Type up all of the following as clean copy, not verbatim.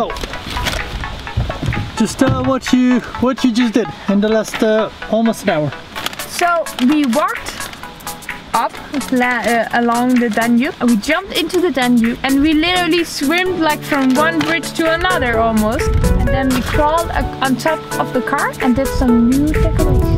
So just what you just did in the last almost an hour. So we walked up along the Danube, we jumped into the Danube, and we literally swam like from one bridge to another almost, and then we crawled on top of the car and did some new decorations.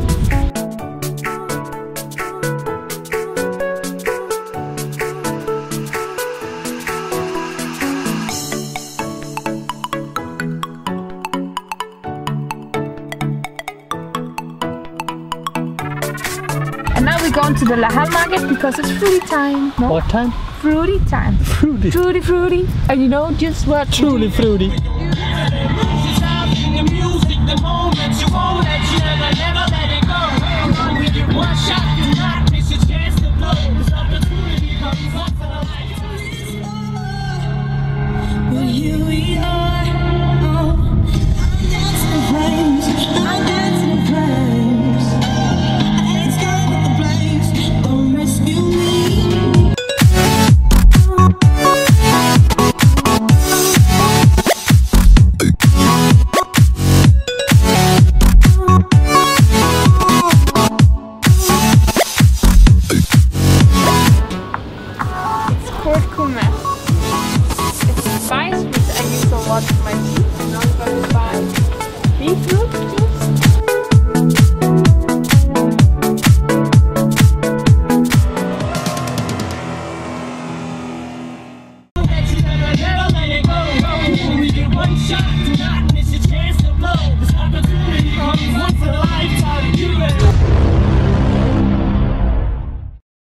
Now we're going to the Lahal market because it's fruity time. No? What time? Fruity time. Fruity. Fruity, fruity. And you know just what? Truly fruity. Spice, which I use a lot for my tea, and now I'm going to buy beetroot.